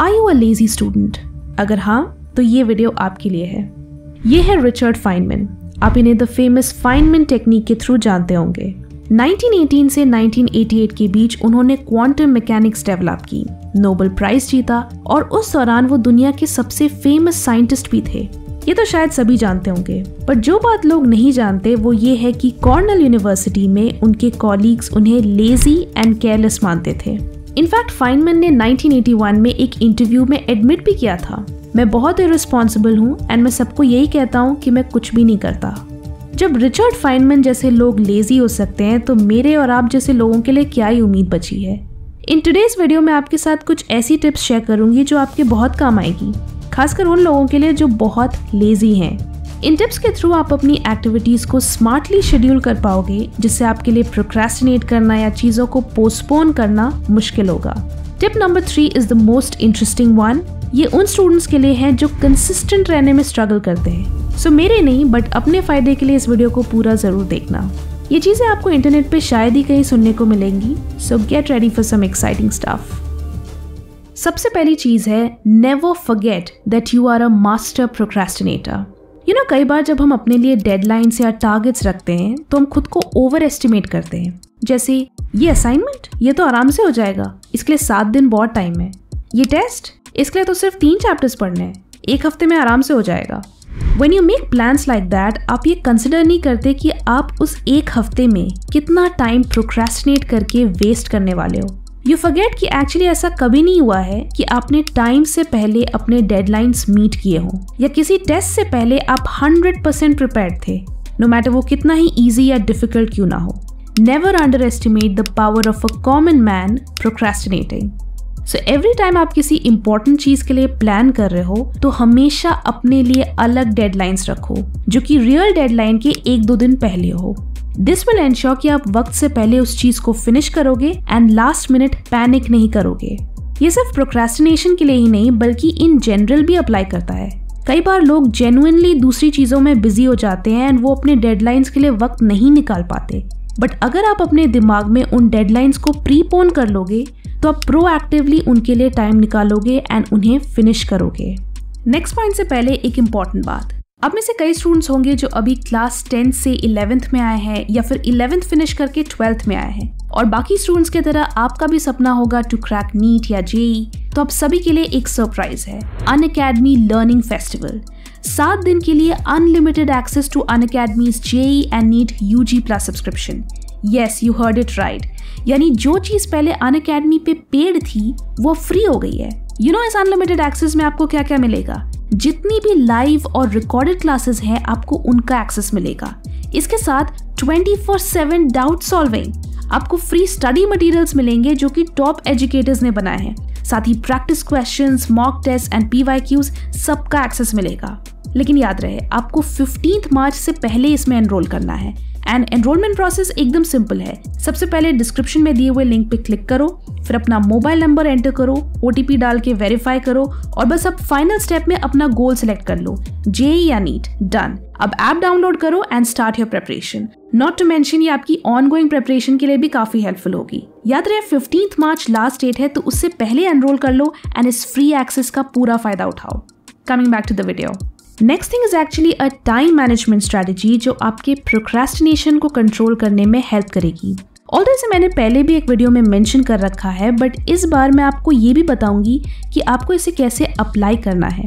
Are you a lazy student? अगर हाँ तो ये वीडियो आपके लिए है। ये है रिचर्ड फाइनमैन। आप इन्हें द फेमस फाइनमैन टेक्निक के थ्रू जानते होंगे। 1918 से 1988 के बीच उन्होंने क्वांटम मैकेनिक्स डेवलप की, नोबेल प्राइज जीता और उस दौरान वो दुनिया के सबसे फेमस साइंटिस्ट भी थे। ये तो शायद सभी जानते होंगे, पर जो बात लोग नहीं जानते वो ये है कि कॉर्नेल यूनिवर्सिटी में उनके कॉलीग्स उन्हें लेजी एंड केयरलेस मानते थे। इनफैक्ट फाइनमैन ने 1981 में एक इंटरव्यू में एडमिट भी किया था, मैं बहुत इर्रेस्पॉन्सिबल हूँ एंड मैं सबको यही कहता हूँ कि मैं कुछ भी नहीं करता। जब रिचर्ड फाइनमैन जैसे लोग लेजी हो सकते हैं तो मेरे और आप जैसे लोगों के लिए क्या ही उम्मीद बची है। इन टुडेज वीडियो में आपके साथ कुछ ऐसी टिप्स शेयर करूंगी जो आपके बहुत काम आएगी, खासकर उन लोगों के लिए जो बहुत लेजी हैं। इन टिप्स के थ्रू आप अपनी एक्टिविटीज़ को स्मार्टली शेड्यूल कर पाओगे, जिससे आपके लिए प्रोक्रेस्टिनेट करना या चीज़ों को पोस्टपोन करना मुश्किल होगा। Tip number 3 is the most interesting one. ये उन स्टूडेंट्स के लिए है जो कंसिस्टेंट रहने में स्ट्रगल करते हैं। सो मेरे नहीं बट अपने फायदे के लिए इस वीडियो को पूरा जरूर देखना। ये चीज़ें आपको इंटरनेट पे शायद ही कहीं सुनने को मिलेंगी, so get ready for some exciting stuff. सबसे पहली चीज़ है never forget that you are a master procrastinator. You know, कई बार जब हम अपने लिए डेडलाइंस या टारगेट्स रखते हैं तो हम खुद को ओवर एस्टिमेट करते हैं, जैसे ये असाइनमेंट ये तो आराम से हो जाएगा, इसके लिए 7 दिन बहुत टाइम है, ये टेस्ट इसके लिए तो सिर्फ 3 चैप्टर्स पढ़ने हैं, एक हफ्ते में आराम से हो जाएगा। When you make plans like that, आप ये कंसिडर नहीं करते कि आप उस एक हफ्ते में कितना टाइम प्रोक्रेस्टिनेट करके वेस्ट करने वाले हो। You forget कि एक्चुअली ऐसा कभी नहीं हुआ है कि आपने टाइम से पहले अपने डेडलाइंस मीट किए हों, या किसी टेस्ट से पहले आप 100% प्रिपेयर्ड थे, नो मैटर वो कितना ही ईजी या डिफिकल्ट क्यों ना हो। Never underestimate the power of a common man procrastinating. So every time आप किसी इंपॉर्टेंट चीज के लिए प्लान कर रहे हो तो हमेशा अपने लिए अलग डेडलाइंस रखो जो कि रियल डेडलाइन के 1-2 दिन पहले हो। दिस विल एंश्योर कि आप वक्त से पहले उस चीज को फिनिश करोगे एंड लास्ट मिनट पैनिक नहीं करोगे। ये सिर्फ प्रोक्रेस्टिनेशन के लिए ही नहीं बल्कि इन जनरल भी अप्लाई करता है। कई बार लोग जेन्युइनली दूसरी चीजों में बिजी हो जाते हैं एंड वो अपने डेडलाइंस के लिए वक्त नहीं निकाल पाते, बट अगर आप अपने दिमाग में उन डेडलाइंस को प्रीपोन कर लोगे तो आप प्रोएक्टिवली उनके लिए टाइम निकालोगे एंड उन्हें फिनिश करोगे। नेक्स्ट पॉइंट से पहले एक इम्पॉर्टेंट बात, आप में से कई स्टूडेंट्स होंगे जो अभी क्लास 10 से 11th में आए हैं या फिर 11th फिनिश करके 12th में आए हैं, और बाकी स्टूडेंट्स की तरह आपका भी सपना होगा टू क्रैक नीट या जेई। तो आप सभी के लिए एक सरप्राइज है, अनअकैडमी लर्निंग फेस्टिवल। 7 दिन के लिए unlimited access to Unacademy's JEE and NEET UG plus subscription. Yes, you heard it right, यानी जो चीज़ पहले अनअकैडमी पे पेड थी वो फ्री हो गई है। यू नो, इस अनलिमिटेड एक्सेस में आपको क्या क्या मिलेगा? जितनी भी लाइव और रिकॉर्डेड क्लासेस हैं आपको उनका एक्सेस मिलेगा। इसके साथ 24/7 डाउट सॉल्विंग, आपको फ्री स्टडी मटेरियल्स मिलेंगे जो कि टॉप एजुकेटर्स ने बनाए हैं। साथ ही practice questions, mock test and PYQs सबका एक्सेस मिलेगा। लेकिन याद रहे, आपको 15 मार्च से पहले इसमें एनरोल करना है एंड एनरोलमेंट प्रोसेस एकदम सिंपल है। सबसे पहले डिस्क्रिप्शन में दिए हुए लिंक पे क्लिक करो, फिर अपना मोबाइल नंबर एंटर करो, OTP डाल के वेरीफाई करो और बस अब फाइनल स्टेप में अपना गोल सिलेक्ट कर लो, जेईई या नीट। डन, अब ऐप डाउनलोड करो and start your preparation. Not to mention ये आपकी ऑनगोइंग प्रेपरेशन के लिए भी काफी हेल्पफुल होगी। याद रहे 15 मार्च लास्ट डेट है, तो उससे पहले एनरोल कर लो एंड इस फ्री एक्सेस का पूरा फायदा उठाओ। Coming back to the video, next thing is actually a time management strategy जो आपके प्रोक्रेस्टिनेशन को कंट्रोल करने में हेल्प करेगी। ऑल्दो इसे मैंने पहले भी एक वीडियो में मेंशन कर रखा है, बट इस बार मैं आपको ये भी बताऊंगी कि आपको इसे कैसे अप्लाई करना है।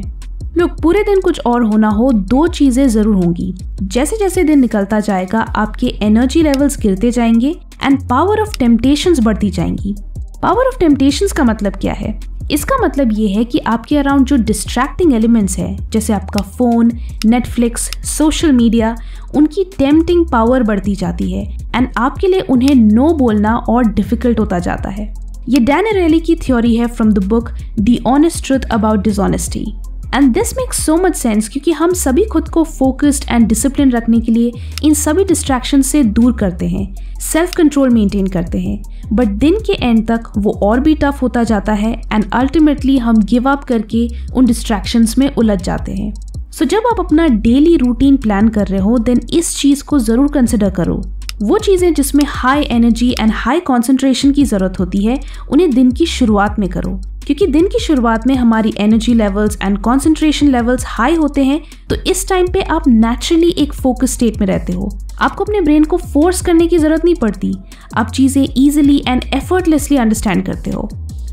लोग पूरे दिन कुछ और होना हो, 2 चीज़ें ज़रूर होंगी। जैसे जैसे दिन निकलता जाएगा आपके एनर्जी लेवल्स गिरते जाएंगे एंड पावर ऑफ टेम्पटेशंस बढ़ती जाएंगी। पावर ऑफ टेम्पटेशंस का मतलब क्या है? इसका मतलब ये है कि आपके अराउंड जो डिस्ट्रैक्टिंग एलिमेंट्स हैं जैसे आपका फ़ोन, नेटफ्लिक्स, सोशल मीडिया, उनकी टेम्पटिंग पावर बढ़ती जाती है एंड आपके लिए उन्हें नो बोलना और डिफ़िकल्ट होता जाता है। ये डैन एरेली की थ्योरी है from the book the honest truth about dishonesty and this makes so much sense, क्योंकि हम सभी खुद को फोकस्ड एंड डिसिप्लिन रखने के लिए इन सभी डिस्ट्रैक्शन से दूर करते हैं, सेल्फ कंट्रोल मेंटेन करते हैं, बट दिन के एंड तक वो और भी टफ होता जाता है एंड अल्टीमेटली हम गिव अप करके उन डिस्ट्रैक्शंस में उलझ जाते हैं। सो जब आप अपना डेली रूटीन प्लान कर रहे हो देन इस चीज़ को ज़रूर कंसिडर करो। वो चीज़ें जिसमें high energy and high concentration की ज़रूरत होती है उन्हें दिन की शुरुआत में करो, क्योंकि दिन की शुरुआत में हमारी energy levels and concentration levels high होते हैं, तो इस टाइम पे आप नेचुरली एक फोकस स्टेट में रहते हो। आपको अपने ब्रेन को फोर्स करने की जरूरत नहीं पड़ती, आप चीज़ें ईजिली एंड एफर्टलेसली अंडरस्टैंड करते हो।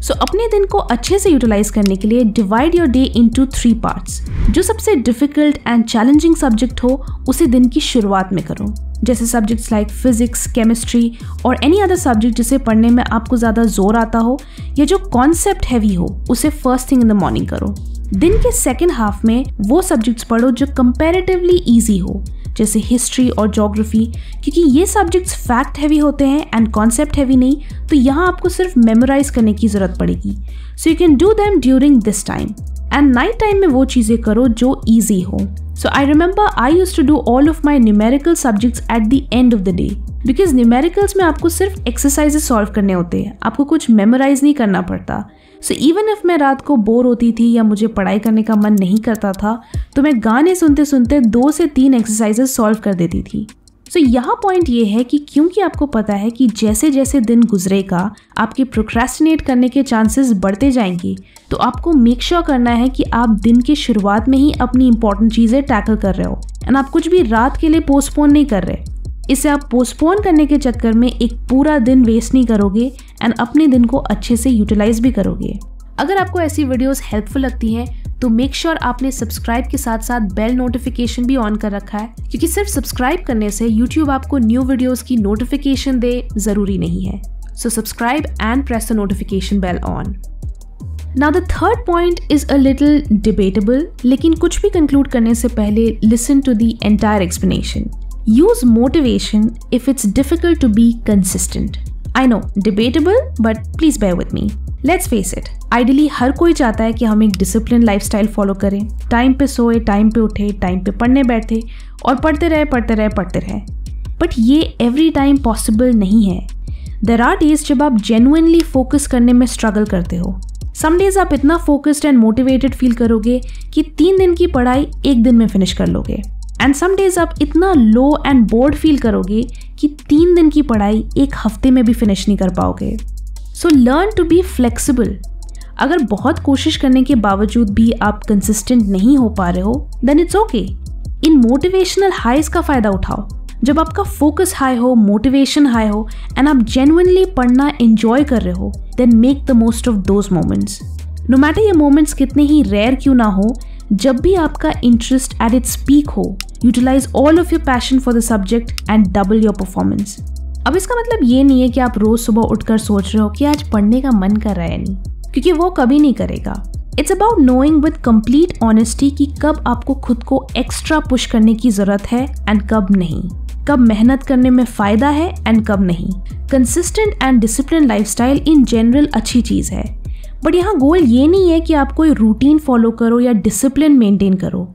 सो अपने दिन को अच्छे से यूटिलाइज करने के लिए divide your day into 3 parts. जो सबसे डिफिकल्ट एंड चैलेंजिंग सब्जेक्ट हो उसे दिन की शुरुआत में करो, जैसे सब्जेक्ट्स लाइक फिजिक्स, केमिस्ट्री और एनी अदर सब्जेक्ट जिसे पढ़ने में आपको ज़्यादा जोर आता हो या जो कॉन्सेप्ट हैवी हो उसे first thing in the morning करो। दिन के सेकेंड हाफ में वो सब्जेक्ट्स पढ़ो जो कंपैरेटिवली ईजी हो, जैसे हिस्ट्री और ज्योग्राफी, क्योंकि ये सब्जेक्ट्स फैक्ट हैवी होते हैं एंड कॉन्सेप्ट हैवी नहीं, तो यहाँ आपको सिर्फ मेमोराइज करने की ज़रूरत पड़ेगी। So you can do them during this time. And night time में वो चीज़ें करो जो ईजी हो। So I remember I used to do all of my numerical subjects at the end of the day because numericals में आपको सिर्फ exercises solve करने होते हैं, आपको कुछ memorize नहीं करना पड़ता। So even if मैं रात को बोर होती थी या मुझे पढ़ाई करने का मन नहीं करता था, तो मैं गाने सुनते सुनते 2 से 3 exercises solve कर देती थी। तो यहाँ पॉइंट ये है कि क्योंकि आपको पता है कि जैसे जैसे दिन गुजरेगा आपके प्रोक्रेस्टिनेट करने के चांसेस बढ़ते जाएंगे, तो आपको मेक श्योर करना है कि आप दिन के शुरुआत में ही अपनी इंपॉर्टेंट चीज़ें टैकल कर रहे हो एंड आप कुछ भी रात के लिए पोस्टपोन नहीं कर रहे। इसे आप पोस्टपोन करने के चक्कर में एक पूरा दिन वेस्ट नहीं करोगे एंड अपने दिन को अच्छे से यूटिलाइज भी करोगे। अगर आपको ऐसी वीडियोस हेल्पफुल लगती हैं तो मेक श्योर आपने सब्सक्राइब के साथ साथ बेल नोटिफिकेशन भी ऑन कर रखा है, क्योंकि सिर्फ सब्सक्राइब करने से YouTube आपको न्यू वीडियोस की नोटिफिकेशन दे ज़रूरी नहीं है। So subscribe and press the notification bell on. Now the third point is a little debatable, लेकिन कुछ भी कंक्लूड करने से पहले listen to the entire explanation. Use motivation if it's difficult to be consistent. I know debatable, but please bear with me. Let's face it, ideally हर कोई चाहता है कि हम एक डिसिप्लिन लाइफस्टाइल फॉलो करें, टाइम पे सोए, टाइम पे उठे, टाइम पे पढ़ने बैठे और पढ़ते रहे। बट ये एवरी टाइम पॉसिबल नहीं है। देयर आर डेज जब आप जेन्युइनली फोकस करने में स्ट्रगल करते हो। सम डेज आप इतना फोकस्ड एंड मोटिवेटेड फील करोगे कि 3 दिन की पढ़ाई 1 दिन में फिनिश कर लोगे, एंड सम डेज आप इतना लो एंड बोर्ड फील करोगे कि 3 दिन की पढ़ाई 1 हफ्ते में भी फिनिश नहीं कर पाओगे। So learn to be flexible. अगर बहुत कोशिश करने के बावजूद भी आप कंसिस्टेंट नहीं हो पा रहे हो, then it's okay. In motivational highs का फ़ायदा उठाओ। जब आपका फोकस हाई हो, मोटिवेशन हाई हो एंड आप जेन्युइनली पढ़ना एंजॉय कर रहे हो, then make the most of those moments. No matter ये मोमेंट्स कितने ही रेयर क्यों ना हो, जब भी आपका इंटरेस्ट एट इट्स पीक हो, utilise all of your passion for the subject and double your performance. अब इसका मतलब ये नहीं है कि आप रोज़ सुबह उठकर सोच रहे हो कि आज पढ़ने का मन कर रहा है नहीं, क्योंकि वो कभी नहीं करेगा। It's about knowing with complete honesty कि कब आपको खुद को एक्स्ट्रा पुश करने की ज़रूरत है एंड कब नहीं, कब मेहनत करने में फ़ायदा है एंड कब नहीं। Consistent and discipline lifestyle in general अच्छी चीज़ है, बट यहाँ गोल ये नहीं है कि आप कोई रूटीन फॉलो करो या डिसिप्लिन मेंटेन करो।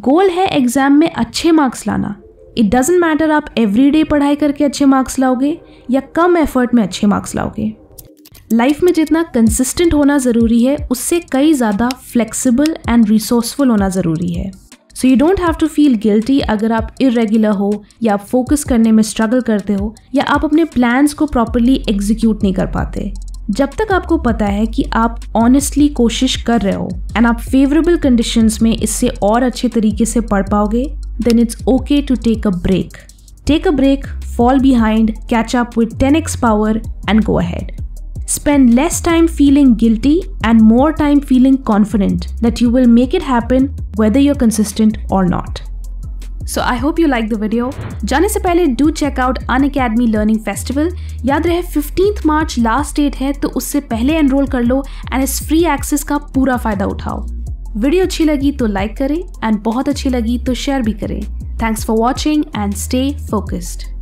गोल है एग्ज़ाम में अच्छे मार्क्स लाना। इट डजेंट मैटर आप एवरी डे पढ़ाई करके अच्छे मार्क्स लाओगे या कम एफर्ट में अच्छे मार्क्स लाओगे। लाइफ में जितना कंसिस्टेंट होना ज़रूरी है, उससे कई ज़्यादा फ्लेक्सिबल एंड रिसोर्सफुल होना ज़रूरी है। So you don't have to feel guilty अगर आप इरेगुलर हो या आप फोकस करने में स्ट्रगल करते हो या आप अपने प्लान्स को प्रॉपरली एग्जीक्यूट नहीं कर पाते। जब तक आपको पता है कि आप ऑनेस्टली कोशिश कर रहे हो एंड आप फेवरेबल कंडीशंस में इससे और अच्छे तरीके से पढ़ पाओगे, then it's okay to take a break. Take a break, fall behind, catch up with 10x power and go ahead. Spend less time feeling guilty and more time feeling confident that you will make it happen whether you're consistent or not. So I hope you liked the video. जाने से पहले do check out Unacademy Learning Festival. याद रहे 15th March last date है, तो उससे पहले enroll कर लो and इस free access का पूरा फायदा उठाओ। वीडियो अच्छी लगी तो लाइक करें एंड बहुत अच्छी लगी तो शेयर भी करें। Thanks for watching and stay focused.